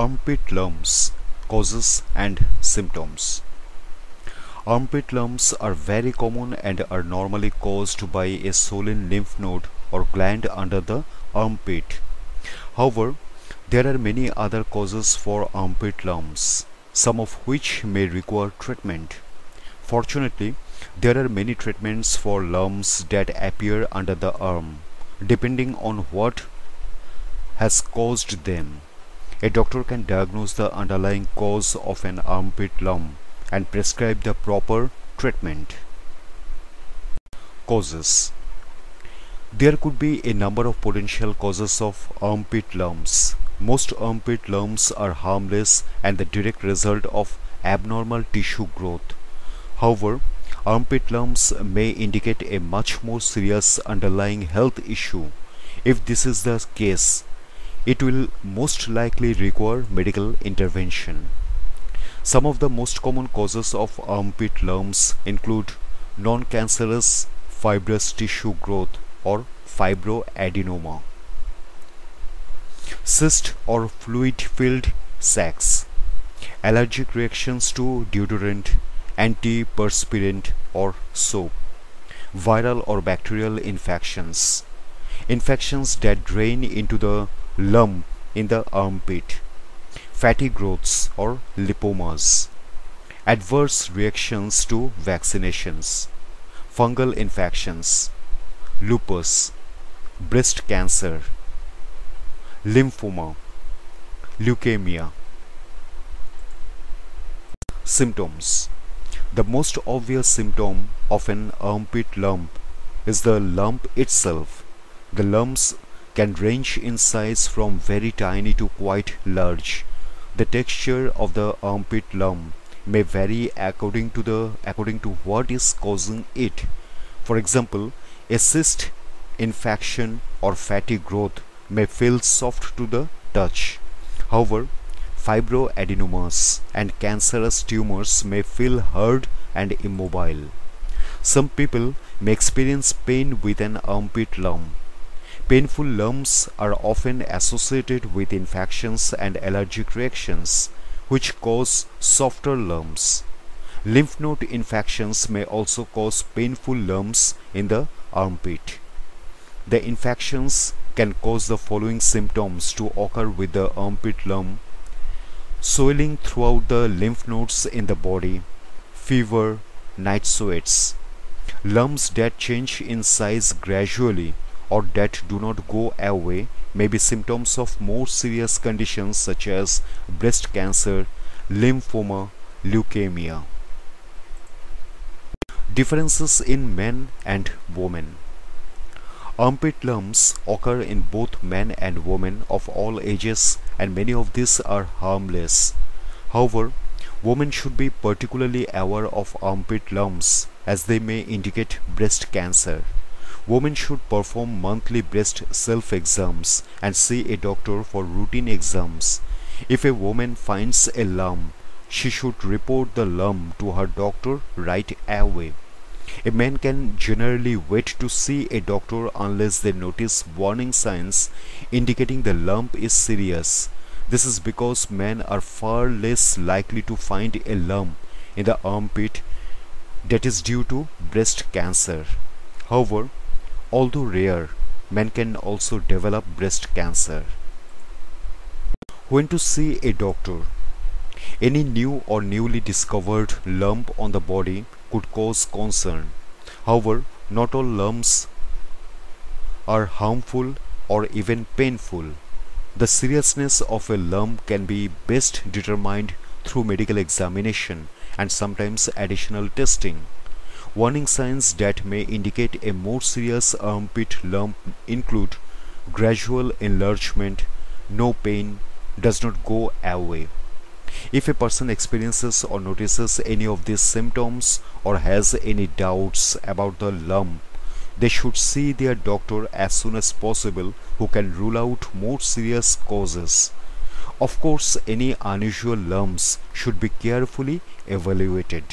Armpit lumps, causes and symptoms. Armpit lumps are very common and are normally caused by a swollen lymph node or gland under the armpit. However, there are many other causes for armpit lumps, some of which may require treatment. Fortunately, there are many treatments for lumps that appear under the arm, depending on what has caused them. A doctor can diagnose the underlying cause of an armpit lump and prescribe the proper treatment. Causes. There could be a number of potential causes of armpit lumps. Most armpit lumps are harmless and the direct result of abnormal tissue growth. However, armpit lumps may indicate a much more serious underlying health issue. If this is the case, it will most likely require medical intervention. Some of the most common causes of armpit lumps include non-cancerous fibrous tissue growth or fibroadenoma, cyst or fluid-filled sacs, allergic reactions to deodorant, antiperspirant or soap, viral or bacterial infections, infections that drain into the lump in the armpit, fatty growths or lipomas, adverse reactions to vaccinations, fungal infections, lupus, breast cancer, lymphoma, leukemia. Symptoms. The most obvious symptom of an armpit lump is the lump itself. The lumps can range in size from very tiny to quite large. The texture of the armpit lump may vary according to what is causing it. For example, a cyst infection or fatty growth may feel soft to the touch. However, fibroadenomas and cancerous tumors may feel hard and immobile. Some people may experience pain with an armpit lump. Painful lumps are often associated with infections and allergic reactions, which cause softer lumps. Lymph node infections may also cause painful lumps in the armpit. The infections can cause the following symptoms to occur with the armpit lump: swelling throughout the lymph nodes in the body, fever, night sweats, lumps that change in size gradually or that do not go away may be symptoms of more serious conditions such as breast cancer, lymphoma, leukemia. Differences in men and women. Armpit lumps occur in both men and women of all ages, and many of these are harmless. However, women should be particularly aware of armpit lumps as they may indicate breast cancer. Women should perform monthly breast self-exams and see a doctor for routine exams. If a woman finds a lump, she should report the lump to her doctor right away. A man can generally wait to see a doctor unless they notice warning signs indicating the lump is serious. This is because men are far less likely to find a lump in the armpit that is due to breast cancer. However, although rare, men can also develop breast cancer. When to see a doctor. Any new or newly discovered lump on the body could cause concern. However, not all lumps are harmful or even painful. The seriousness of a lump can be best determined through medical examination and sometimes additional testing. Warning signs that may indicate a more serious armpit lump include gradual enlargement, no pain, does not go away. If a person experiences or notices any of these symptoms or has any doubts about the lump, they should see their doctor as soon as possible, who can rule out more serious causes. Of course, any unusual lumps should be carefully evaluated.